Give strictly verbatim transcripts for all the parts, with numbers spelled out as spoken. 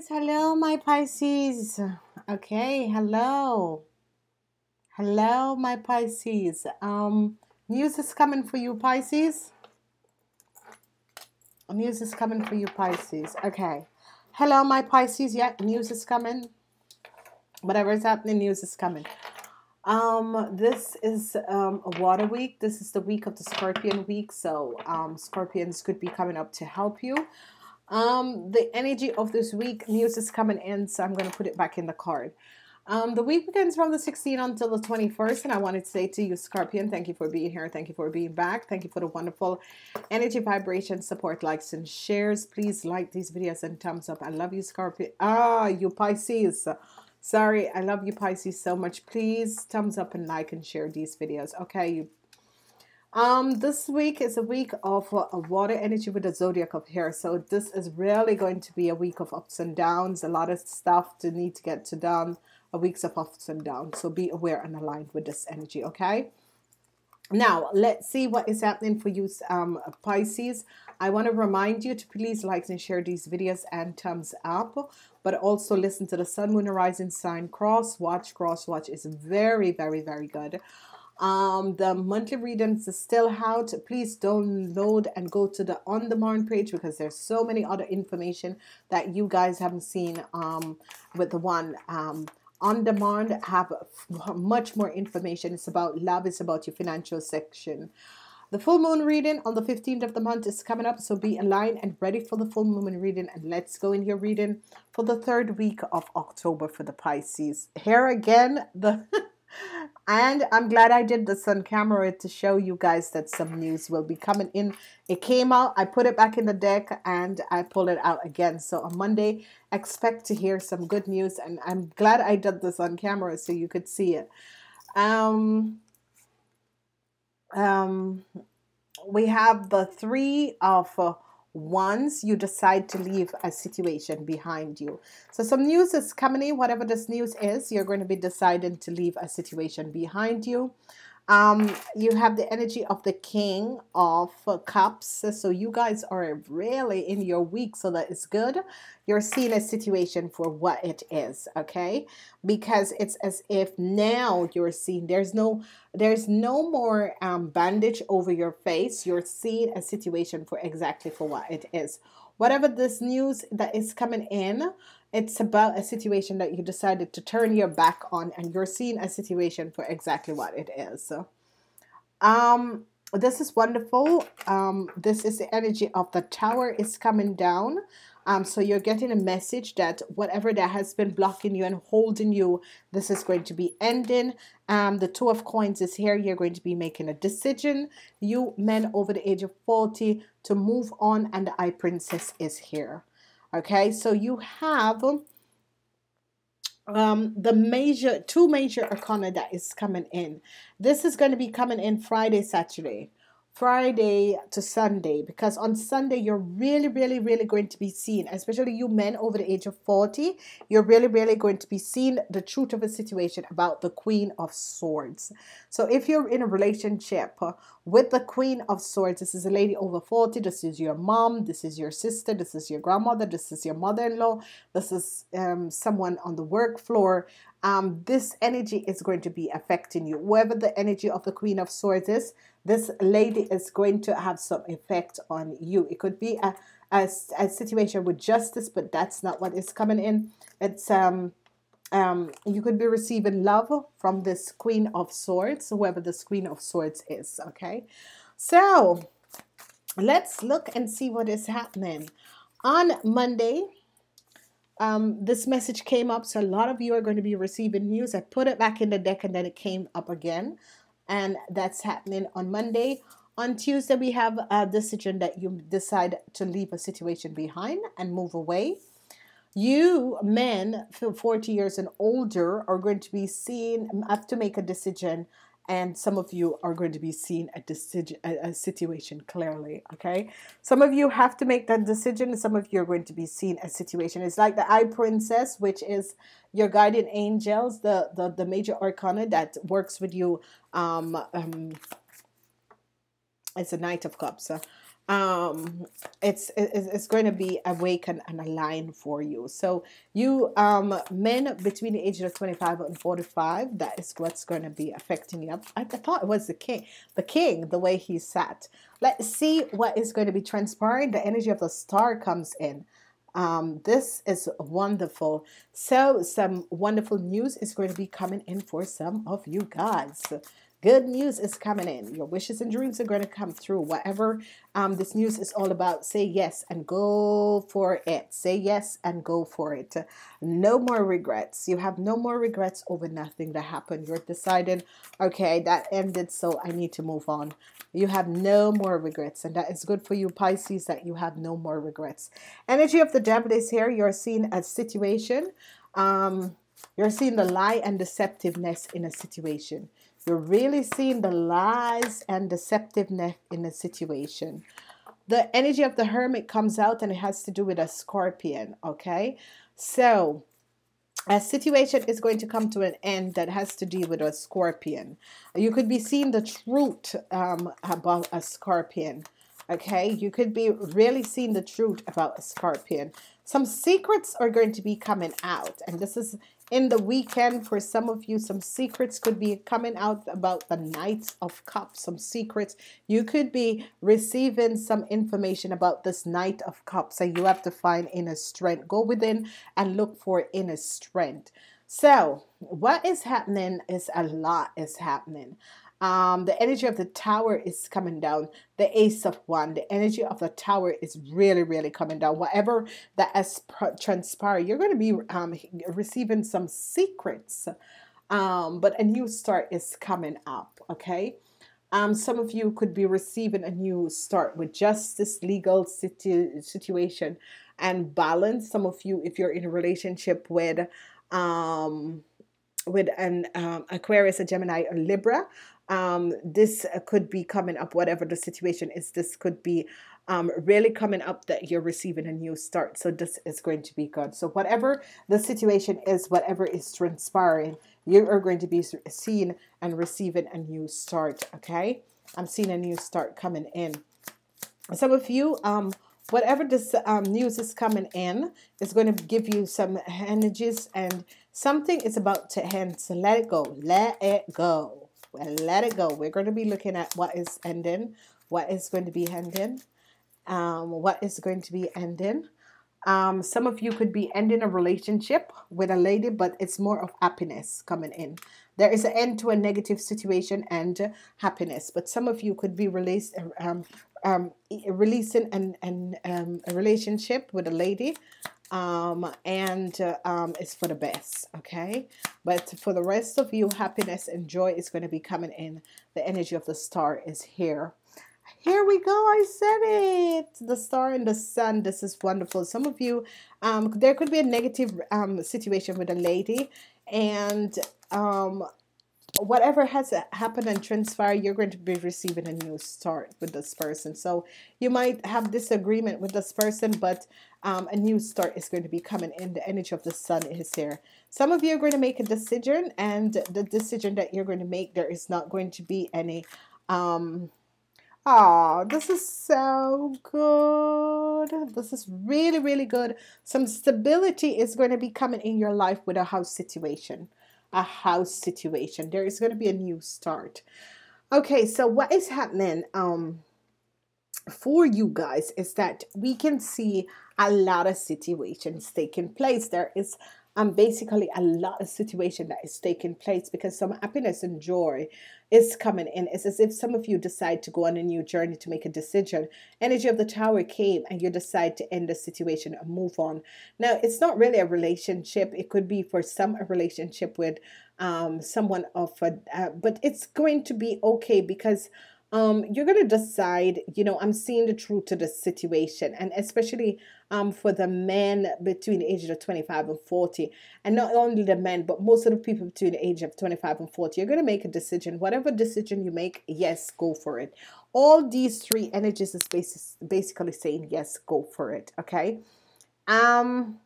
Pisces, hello my Pisces. Okay, hello. Hello my Pisces. Um, news is coming for you, Pisces. News is coming for you, Pisces. Okay. Hello my Pisces. Yeah, news is coming. Whatever is happening, news is coming. Um, this is um, a water week. This is the week of the Scorpion week. So um, Scorpions could be coming up to help you. Um, the energy of this week, news is coming in, so I'm going to put it back in the card. Um, the week begins from the sixteenth until the twenty-first, and I wanted to say to you, Scorpion, thank you for being here. Thank you for being back. Thank you for the wonderful energy, vibration, support, likes, and shares. Please like these videos and thumbs up. I love you, Scorpion. Ah, you Pisces. Sorry, I love you, Pisces, so much. Please thumbs up and like and share these videos. Okay, you Um, this week is a week of uh, water energy with the zodiac of here. So this is really going to be a week of ups and downs. A lot of stuff to need to get to done. A weeks of ups and downs. So be aware and aligned with this energy. Okay. Now let's see what is happening for you, um, Pisces. I want to remind you to please like and share these videos and thumbs up. But also listen to the Sun, Moon, Horizon sign cross watch. Cross watch is very, very, very good. Um, the monthly readings is still out. Please download and go to the on demand page because there's so many other information that you guys haven't seen um, with the one um, on demand. Have much more information. It's about love. It's about your financial section. The full moon reading on the fifteenth of the month is coming up. So be aligned and ready for the full moon reading. And let's go in your reading for the third week of October for the Pisces. Here again, the... And I'm glad I did this on camera to show you guys that some news will be coming in. It came out, I put it back in the deck, and I pull it out again. So on Monday, expect to hear some good news. And I'm glad I did this on camera so you could see it. Um, um, we have the three of... Uh, Once you decide to leave a situation behind you. So some news is coming in. Whatever this news is, you're going to be deciding to leave a situation behind you. Um, you have the energy of the King of Cups. So you guys are really in your week. So that is good. You're seeing a situation for what it is. Okay. Because it's as if now you're seeing there's no there's no more um, bandage over your face. You're seeing a situation for exactly for what it is. Whatever this news that is coming in, it's about a situation that you decided to turn your back on, and you're seeing a situation for exactly what it is. So, um, this is wonderful. Um, this is the energy of the Tower is coming down. Um, so you're getting a message that whatever that has been blocking you and holding you, this is going to be ending. Um, the Two of Coins is here. You're going to be making a decision. You men over the age of forty to move on, and the I Princess is here. Okay, so you have um, the major, two major arcana that is coming in. This is going to be coming in Friday, Saturday. Friday to Sunday, because on Sunday you're really really really going to be seen, especially you men over the age of forty, you're really really going to be seen the truth of a situation about the Queen of Swords. So if you're in a relationship with the Queen of Swords, this is a lady over forty, this is your mom, this is your sister, this is your grandmother, this is your mother-in-law, this is um, someone on the work floor. Um, this energy is going to be affecting you. Whoever the energy of the Queen of Swords is, this lady is going to have some effect on you. It could be a, a, a situation with justice, but that's not what is coming in. It's um, um, you could be receiving love from this Queen of Swords, whoever this Queen of Swords is, okay? So, let's look and see what is happening. On Monday... Um, this message came up, so a lot of you are going to be receiving news. I put it back in the deck and then it came up again, and that's happening on Monday. On Tuesday, we have a decision that you decide to leave a situation behind and move away. You men forty years and older are going to be seen, have to make a decision, and some of you are going to be seeing a decision, a, a situation clearly, okay? Some of you have to make that decision. Some of you are going to be seeing a situation. It's like the I Princess, which is your guardian angels, the, the, the major arcana that works with you. Um, um, it's a Knight of Cups. Uh, um, it's, it's, it's going to be awake and, and aligned for you. So you um, men between the ages of twenty-five and forty-five, that is what's going to be affecting you. I, I thought it was the king, the king, the way he sat. Let's see what is going to be transpiring. The energy of the star comes in. Um, this is wonderful. So some wonderful news is going to be coming in for some of you guys. Good news is coming in. Your wishes and dreams are going to come through. Whatever um, this news is all about, say yes and go for it. Say yes and go for it. No more regrets. You have no more regrets over nothing that happened. You're deciding, okay, that ended, so I need to move on. You have no more regrets, and that is good for you, Pisces, that you have no more regrets. Energy of the devil is here. You're seeing a situation. Um, you're seeing the lie and deceptiveness in a situation. You're really seeing the lies and deceptiveness in the situation. The energy of the hermit comes out, and it has to do with a scorpion, okay? So a situation is going to come to an end that has to do with a scorpion. You could be seeing the truth um, about a scorpion, okay? You could be really seeing the truth about a scorpion. Some secrets are going to be coming out, and this is in the weekend for some of you. Some secrets could be coming out about the Knight of Cups. Some secrets. You could be receiving some information about this Knight of Cups, and you have to find inner strength. Go within and look for inner strength. So what is happening is a lot is happening. Um, the energy of the Tower is coming down. The Ace of Wands. The energy of the Tower is really, really coming down. Whatever that has transpired, you're going to be um, receiving some secrets. Um, but a new start is coming up, okay? Um, some of you could be receiving a new start with justice, legal situ situation, and balance. Some of you, if you're in a relationship with um, with an um, Aquarius, a Gemini, a Libra, Um, this could be coming up, whatever the situation is. This could be um, really coming up that you're receiving a new start. So this is going to be good. So whatever the situation is, whatever is transpiring, you are going to be seeing and receiving a new start. Okay, I'm seeing a new start coming in. Some of you, um, whatever this um, news is coming in, is going to give you some energies, and something is about to end. So let it go. Let it go. Well, let it go. We're going to be looking at what is ending, what is going to be ending, um, what is going to be ending. Um, some of you could be ending a relationship with a lady, but it's more of happiness coming in. There is an end to a negative situation and happiness, but some of you could be released, um, um, releasing an, an, um, a relationship with a lady. Um, and uh, um, it's for the best, okay? But for the rest of you, happiness and joy is going to be coming in. The energy of the star is here. Here we go, I said it. The star and the sun, this is wonderful. Some of you, um, there could be a negative um, situation with a lady, and um, whatever has happened and transpired, you're going to be receiving a new start with this person. So you might have disagreement with this person, but um, a new start is going to be coming in. The energy of the sun is here. Some of you are going to make a decision, and the decision that you're going to make, there is not going to be any... Um, oh, this is so good. This is really, really good. Some stability is going to be coming in your life with a house situation. A house situation. There is going to be a new start. Okay, so what is happening um, for you guys is that we can see a lot of situations taking place. There is um, basically a lot of situation that is taking place, because some happiness and joy is coming in. It's as if some of you decide to go on a new journey, to make a decision. Energy of the Tower came, and you decide to end the situation and move on. Now, it's not really a relationship. It could be for some a relationship with um, someone of, a, uh, but it's going to be okay, because um, you're going to decide, you know, I'm seeing the truth to the situation, and especially um, for the men between the ages of twenty-five and forty, and not only the men, but most of the people between the age of twenty-five and forty, you're going to make a decision. Whatever decision you make, yes, go for it. All these three energies is basis, basically saying, yes, go for it. Okay. Um,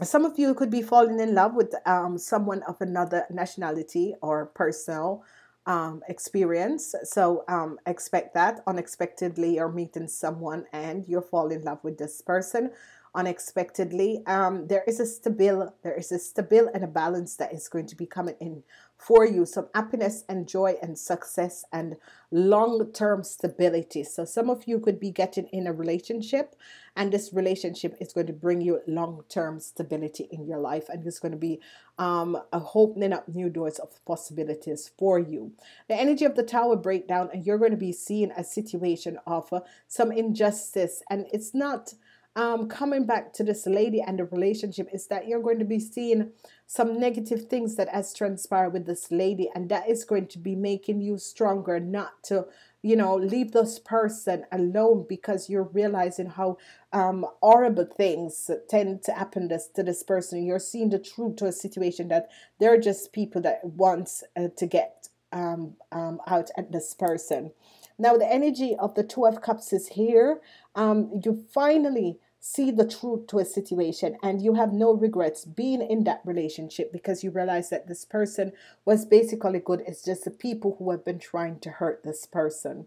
some of you could be falling in love with um, someone of another nationality or personal um, experience. So um, expect that. Unexpectedly, you're meeting someone and you fall in love with this person unexpectedly. Um, there is a stable, there is a stable and a balance that is going to be coming in for you. Some happiness and joy and success and long-term stability. So some of you could be getting in a relationship, and this relationship is going to bring you long-term stability in your life, and it's going to be um, opening up new doors of possibilities for you. The energy of the Tower breakdown, and you're going to be seeing a situation of uh, some injustice, and it's not Um, coming back to this lady and the relationship, is that you're going to be seeing some negative things that has transpired with this lady, and that is going to be making you stronger not to, you know, leave this person alone, because you're realizing how um, horrible things tend to happen this, to this person. You're seeing the truth to a situation that they're just people that wants uh, to get um, um, out at this person. Now, the energy of the Two of Cups is here. Um, you finally see the truth to a situation, and you have no regrets being in that relationship, because you realize that this person was basically good. It's just the people who have been trying to hurt this person.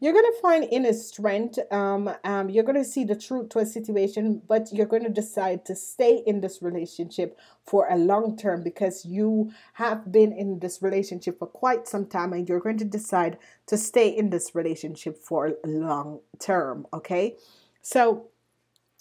You're going to find inner strength. Um, um, you're going to see the truth to a situation, but you're going to decide to stay in this relationship for a long term, because you have been in this relationship for quite some time, and you're going to decide to stay in this relationship for a long term. Okay, so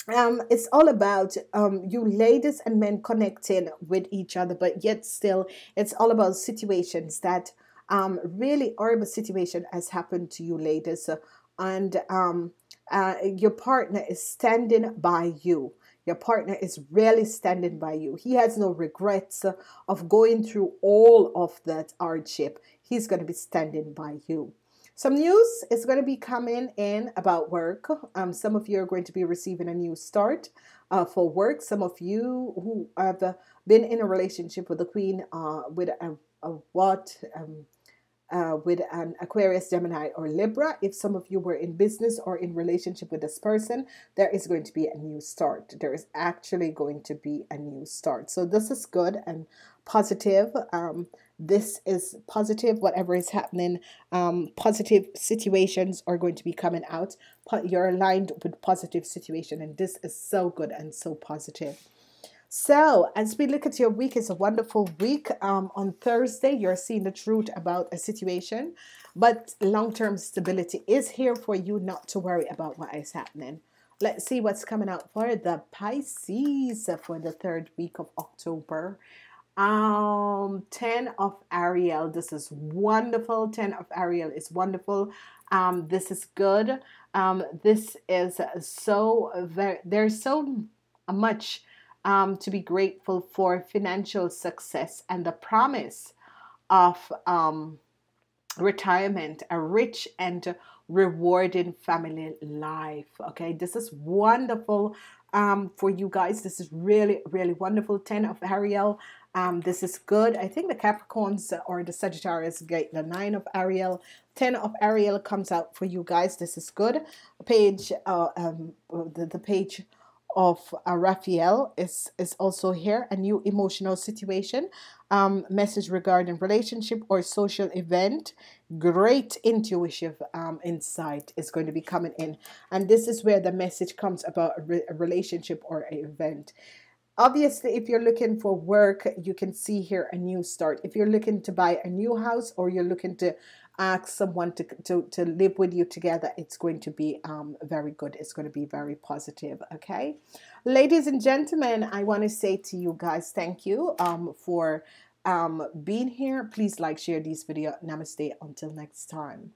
Um, it's all about um, you ladies and men connecting with each other, but yet still it's all about situations that um, really horrible situation has happened to you ladies, and um, uh, your partner is standing by you. Your partner is really standing by you. He has no regrets of going through all of that hardship. He's going to be standing by you. Some news is going to be coming in about work. Um, some of you are going to be receiving a new start uh, for work. Some of you who have uh, been in a relationship with the Queen, uh, with a, a what, um, uh, with an Aquarius, Gemini, or Libra. If some of you were in business or in relationship with this person, there is going to be a new start. There is actually going to be a new start. So this is good and positive. Um, This is positive, whatever is happening. Um, positive situations are going to be coming out. You're aligned with positive situation, and this is so good and so positive. So as we look at your week, it's a wonderful week. Um, on Thursday, you're seeing the truth about a situation, but long-term stability is here for you, not to worry about what is happening. Let's see what's coming out for the Pisces for the third week of October. Um, ten of Ariel. This is wonderful. ten of Ariel is wonderful. Um, this is good. Um, this is so very, there's so much, um, to be grateful for, financial success and the promise of, um, retirement, a rich and rewarding family life. Okay. This is wonderful. Um, for you guys, this is really, really wonderful. ten of Ariel. Um, this is good. I think the Capricorns or the Sagittarius get the nine of Ariel. ten of Ariel comes out for you guys. This is good. Page, uh, um, the, the page of uh, Raphael is, is also here. A new emotional situation. Um, message regarding relationship or social event. Great intuitive um, insight is going to be coming in. And this is where the message comes about a, re a relationship or an event. Obviously, if you're looking for work, you can see here a new start. If you're looking to buy a new house, or you're looking to ask someone to, to, to live with you together, it's going to be um, very good. It's going to be very positive. Okay. Ladies and gentlemen, I want to say to you guys, thank you um, for um, being here. Please like, share this video. Namaste. Until next time.